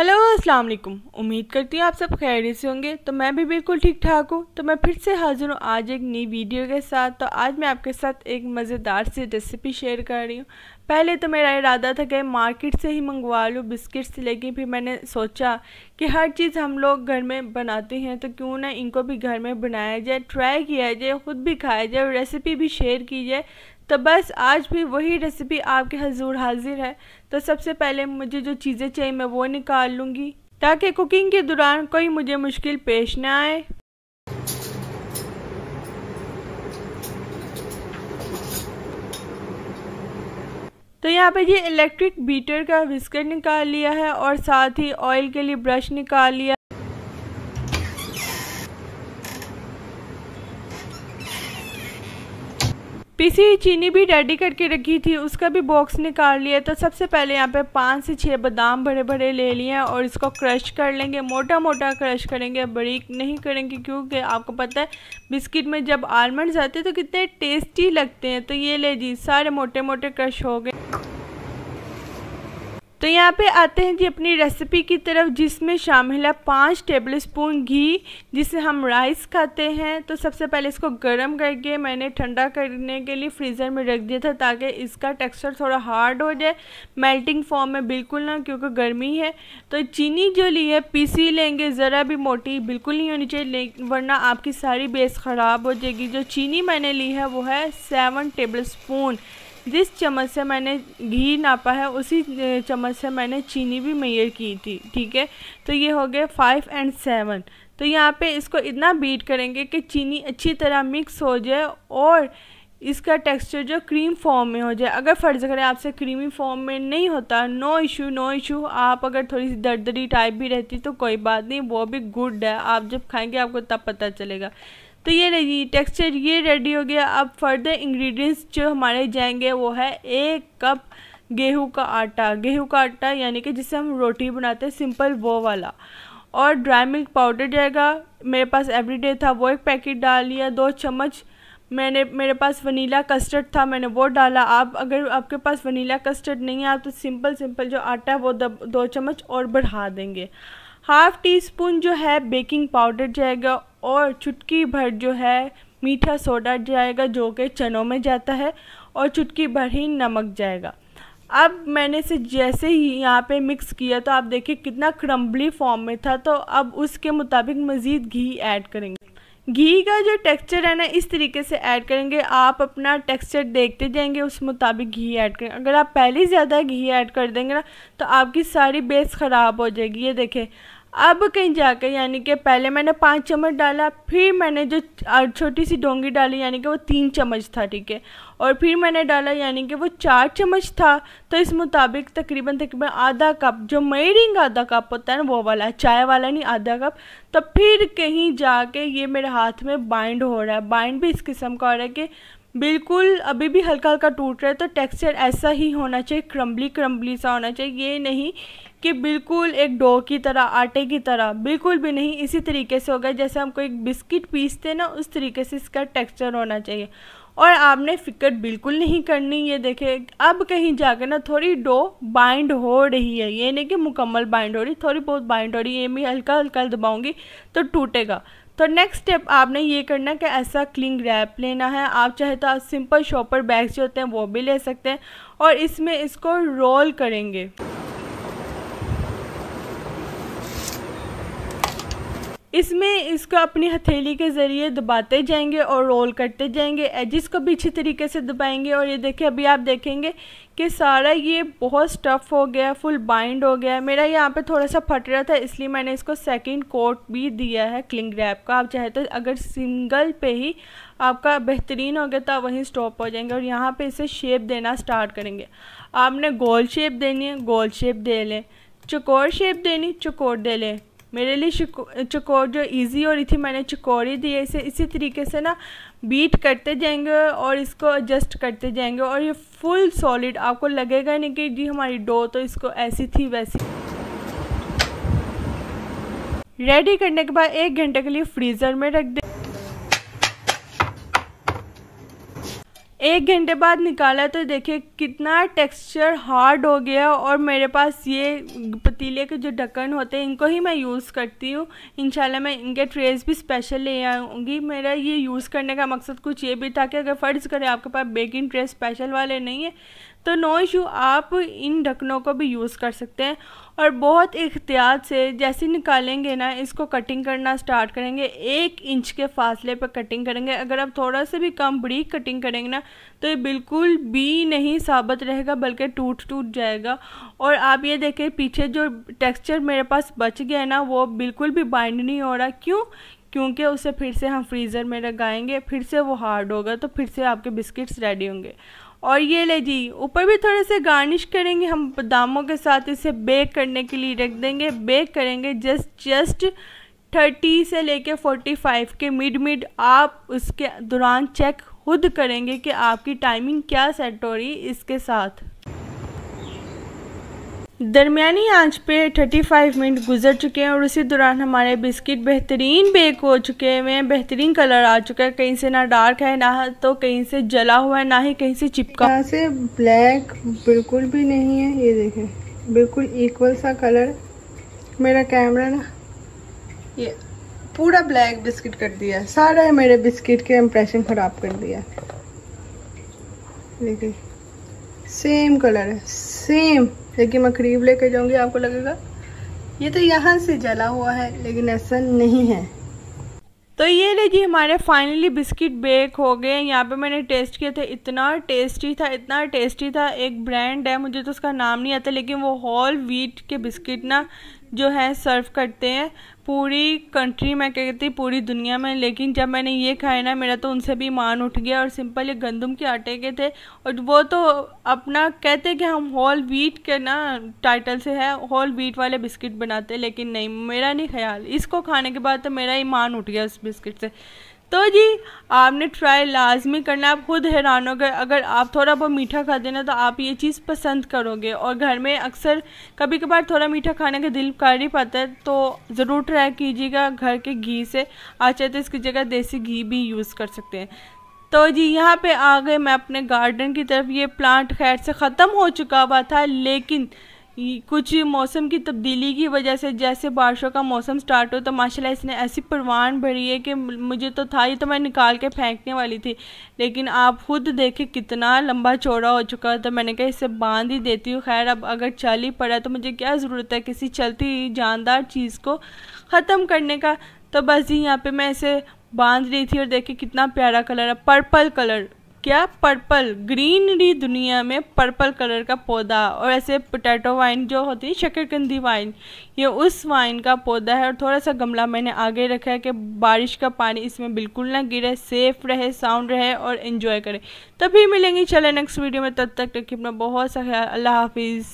Hello अस्सलाम वालेकुम। उम्मीद करती हूँ आप सब खैरियत से होंगे। तो मैं भी बिल्कुल ठीक ठाक हूँ। तो मैं फिर से हाजिर हूँ आज एक नई वीडियो के साथ। तो आज मैं आपके साथ एक मज़ेदार सी रेसिपी शेयर कर रही हूँ। पहले तो मेरा इरादा था कि मार्केट से ही मंगवा लूँ बिस्किट्स, लेकिन फिर मैंने सोचा कि हर चीज़ हम लोग घर में बनाते हैं तो क्यों ना इनको भी घर में बनाया जाए, ट्राई किया जाए, ख़ुद भी खाया जाए, रेसिपी भी शेयर की जाए। तो बस आज भी वही रेसिपी आपके हजूर हाजिर है। तो सबसे पहले मुझे जो चीज़ें चाहिए मैं वो निकाल लूँगी ताकि कुकिंग के दौरान कोई मुझे मुश्किल पेश ना आए। तो यहाँ पे ये इलेक्ट्रिक बीटर का बिस्किट निकाल लिया है और साथ ही ऑयल के लिए ब्रश निकाल लिया। पिसी हुई चीनी भी रेडी करके रखी थी, उसका भी बॉक्स निकाल लिया। तो सबसे पहले यहाँ पे 5 से 6 बादाम बड़े बड़े ले लिए हैं और इसको क्रश कर लेंगे। मोटा मोटा क्रश करेंगे, बारीक नहीं करेंगे, क्योंकि आपको पता है बिस्किट में जब आलमंड्स आते हैं तो कितने टेस्टी लगते हैं। तो ये ले जी, सारे मोटे मोटे क्रश हो गए। तो यहाँ पे आते हैं जी अपनी रेसिपी की तरफ, जिसमें शामिल है 5 टेबलस्पून घी, जिसे हम राइस खाते हैं। तो सबसे पहले इसको गर्म करके मैंने ठंडा करने के लिए फ्रीज़र में रख दिया था ताकि इसका टेक्सचर थोड़ा हार्ड हो जाए, मेल्टिंग फॉर्म में बिल्कुल ना, क्योंकि गर्मी है। तो चीनी जो ली है पीसी लेंगे, ज़रा भी मोटी बिल्कुल नहीं होनी चाहिए, वरना आपकी सारी बेस ख़राब हो जाएगी। जो चीनी मैंने ली है वो है 7 टेबलस्पून। जिस चम्मच से मैंने घी नापा है उसी चम्मच से मैंने चीनी भी मेजर की थी, ठीक है। तो ये हो गए 5 और 7। तो यहाँ पे इसको इतना बीट करेंगे कि चीनी अच्छी तरह मिक्स हो जाए और इसका टेक्सचर जो क्रीम फॉर्म में हो जाए। अगर फ़र्ज़ करें आपसे क्रीमी फॉर्म में नहीं होता, नो इशू। आप अगर थोड़ी सी दरदरी टाइप भी रहती तो कोई बात नहीं, वो भी गुड है, आप जब खाएँगे आपको तब पता चलेगा। तो ये रही टेक्सचर, ये रेडी हो गया। अब फर्दर इंग्रेडिएंट्स जो हमारे जाएंगे वो है 1 कप गेहूं का आटा यानी कि जिससे हम रोटी बनाते हैं सिंपल, वो वाला, और ड्राई मिल्क पाउडर जाएगा। मेरे पास एवरीडे था, वो एक पैकेट डाल लिया। 2 चम्मच मेरे पास वनीला कस्टर्ड था, मैंने वो डाला। आप अगर आपके पास वनीला कस्टर्ड नहीं है आप तो सिंपल जो आटा है वो 2 चम्मच और बढ़ा देंगे। 1/2 टीस्पून जो है बेकिंग पाउडर जाएगा और चुटकी भर जो है मीठा सोडा जाएगा, जो कि चनों में जाता है, और चुटकी भर ही नमक जाएगा। अब मैंने से जैसे ही यहाँ पे मिक्स किया तो आप देखिए कितना क्रम्बली फॉर्म में था। तो अब उसके मुताबिक मज़ीद घी ऐड करेंगे। घी का जो टेक्सचर है ना, इस तरीके से ऐड करेंगे। आप अपना टेक्सचर देखते जाएंगे, उस मुताबिक घी ऐड करेंगे। अगर आप पहले ज़्यादा घी ऐड कर देंगे ना तो आपकी सारी बेस ख़राब हो जाएगी। ये देखें, अब कहीं जाकर यानी कि पहले मैंने 5 चम्मच डाला, फिर मैंने जो छोटी सी डोंगी डाली यानी कि वो 3 चम्मच था, ठीक है, और फिर मैंने डाला यानी कि वो 4 चम्मच था। तो इस मुताबिक तकरीबन ½ कप, जो मेयरिंग ½ कप होता है ना वो वाला, चाय वाला नहीं, ½ कप। तो फिर कहीं जाके ये मेरे हाथ में बाइंड हो रहा है। बाइंड भी इस किस्म का हो रहा है कि बिल्कुल अभी भी हल्का हल्का टूट रहा है। तो टेक्सचर ऐसा ही होना चाहिए, क्रम्बली सा होना चाहिए, ये नहीं कि बिल्कुल एक डो की तरह, आटे की तरह, बिल्कुल भी नहीं। इसी तरीके से होगा जैसे हम कोई बिस्किट पीसते हैं ना, उस तरीके से इसका टेक्सचर होना चाहिए। और आपने फिक्र बिल्कुल नहीं करनी। ये देखें, अब कहीं जाकर ना थोड़ी डो बाइंड हो रही है, ये नहीं कि मुकम्मल बाइंड हो रही, थोड़ी बहुत बाइंड हो रही है। ये मैं हल्का हल्का दबाऊँगी तो टूटेगा। तो नेक्स्ट स्टेप आपने ये करना कि ऐसा क्लिंग रैप लेना है। आप चाहे तो आप सिंपल शॉपर बैग्स जो होते हैं वो भी ले सकते हैं, और इसमें इसको रोल करेंगे। इसमें इसको अपनी हथेली के ज़रिए दबाते जाएंगे और रोल करते जाएंगे। एजिस को भी अच्छी तरीके से दबाएंगे। और ये देखिए, अभी आप देखेंगे कि सारा ये बहुत स्टफ़ हो गया, फुल बाइंड हो गया। मेरा यहाँ पे थोड़ा सा फट रहा था, इसलिए मैंने इसको सेकंड कोट भी दिया है क्लिंग रैप का। आप चाहे तो अगर सिंगल पे ही आपका बेहतरीन हो गया तो वहीं स्टॉप हो जाएंगे। और यहाँ पर इसे शेप देना स्टार्ट करेंगे। आपने गोल शेप देनी है, गोल शेप दे लें, चौकोर शेप देनी, चौकोर दे लें। मेरे लिए चकोर जो इजी हो रही थी मैंने चकोर ही दी है। इसे इसी तरीके से ना बीट करते जाएंगे और इसको एडजस्ट करते जाएंगे, और ये फुल सॉलिड आपको लगेगा नहीं कि जी हमारी डो तो इसको ऐसी थी वैसी। रेडी करने के बाद 1 घंटे के लिए फ्रीज़र में रख दें। एक घंटे बाद निकाला तो देखिए कितना टेक्सचर हार्ड हो गया। और मेरे पास ये पतीले के जो ढक्कन होते हैं इनको ही मैं यूज़ करती हूँ। इंशाल्लाह मैं इनके ट्रेस भी स्पेशल ले आऊँगी। मेरा ये यूज़ करने का मकसद कुछ ये भी था कि अगर फ़र्ज़ करें आपके पास बेकिंग ट्रे स्पेशल वाले नहीं है तो नो इशू, आप इन ढक्कनों को भी यूज़ कर सकते हैं। और बहुत एहतियात से जैसे निकालेंगे ना, इसको कटिंग करना स्टार्ट करेंगे, 1 इंच के फासले पर कटिंग करेंगे। अगर आप थोड़ा सा भी कम बरीक कटिंग करेंगे ना तो ये बिल्कुल भी नहीं साबित रहेगा, बल्कि टूट जाएगा। और आप ये देखें पीछे जो टेक्सचर मेरे पास बच गया है ना वो बिल्कुल भी बाइंड नहीं हो रहा। क्यों? क्योंकि उसे फिर से हम फ्रीज़र में लगाएंगे, फिर से वो हार्ड होगा, तो फिर से आपके बिस्किट्स रेडी होंगे। और ये ले जी, ऊपर भी थोड़े से गार्निश करेंगे हम बादामों के साथ। इसे बेक करने के लिए रख देंगे, बेक करेंगे जस्ट 30 से लेके 45 के मिड। आप उसके दौरान चेक खुद करेंगे कि आपकी टाइमिंग क्या सेट हो रही। इसके साथ दरमियानी आंच पे 35 मिनट गुजर चुके हैं और उसी दौरान हमारे बिस्किट बेहतरीन बेक हो चुके हैं। बेहतरीन कलर आ चुका है, कहीं से ना डार्क है ना तो कहीं से जला हुआ है, ना ही कहीं से चिपका। यहाँ से ब्लैक बिल्कुल भी नहीं है, ये देखें बिल्कुल इक्वल सा कलर। मेरा कैमरा ना ये पूरा ब्लैक बिस्किट कर दिया, सारा मेरे बिस्किट के इम्प्रेशन ख़राब कर दिया। देखिए सेम कलर है, सेम। लेकिन मैं करीब लेके जाऊंगी आपको लगेगा ये तो यहाँ से जला हुआ है, लेकिन ऐसा नहीं है। तो ये देखिए हमारे फाइनली बिस्किट बेक हो गए। यहाँ पे मैंने टेस्ट किए थे, इतना टेस्टी था। एक ब्रांड है मुझे तो उसका नाम नहीं आता, लेकिन वो होल व्हीट के बिस्किट ना जो है सर्व करते हैं पूरी कंट्री में, कहती पूरी दुनिया में। लेकिन जब मैंने ये खाया ना मेरा तो उनसे भी मान उठ गया। और सिंपल ये गंदम के आटे के थे और वो तो अपना कहते कि हम होल व्हीट के ना टाइटल से है होल व्हीट वाले बिस्किट बनाते, लेकिन नहीं, मेरा नहीं ख्याल। इसको खाने के बाद तो मेरा ही मान उठ गया उस बिस्किट से। तो जी आपने ट्राई लाजमी करना, आप खुद हैरान हो गए। अगर आप थोड़ा बहुत मीठा खा देना तो आप ये चीज़ पसंद करोगे। और घर में अक्सर कभी कभार थोड़ा मीठा खाने का दिल कर ही पाता है, तो ज़रूर ट्राई कीजिएगा घर के घी से। आज चाहे तो इसकी जगह देसी घी भी यूज़ कर सकते हैं। तो जी यहाँ पे आ गए मैं अपने गार्डन की तरफ। ये प्लांट खैर से ख़त्म हो चुका हुआ था, लेकिन कुछ मौसम की तब्दीली की वजह से जैसे बारिशों का मौसम स्टार्ट हो तो माशाल्लाह इसने ऐसी परवान भरी है कि मुझे तो था, ये तो मैं निकाल के फेंकने वाली थी, लेकिन आप खुद देखें कितना लंबा चौड़ा हो चुका है, तो मैंने कहा इसे बांध ही देती हूँ। खैर अब अगर चल ही पड़ा तो मुझे क्या ज़रूरत है किसी चलती जानदार चीज़ को ख़त्म करने का। तो बस यहाँ पर मैं इसे बांध रही थी और देखिए कितना प्यारा कलर है, पर्पल कलर। क्या पर्पल, ग्रीनरी दुनिया में पर्पल कलर का पौधा। और ऐसे पोटैटो वाइन जो होती है शकरकंदी वाइन, ये उस वाइन का पौधा है। और थोड़ा सा गमला मैंने आगे रखा है कि बारिश का पानी इसमें बिल्कुल ना गिरे, सेफ रहे, साउंड रहे और एंजॉय करें। तभी मिलेंगे चले नेक्स्ट वीडियो में, तब तक रखिए अपना बहुत सा ख्याल। अल्लाह हाफिज़।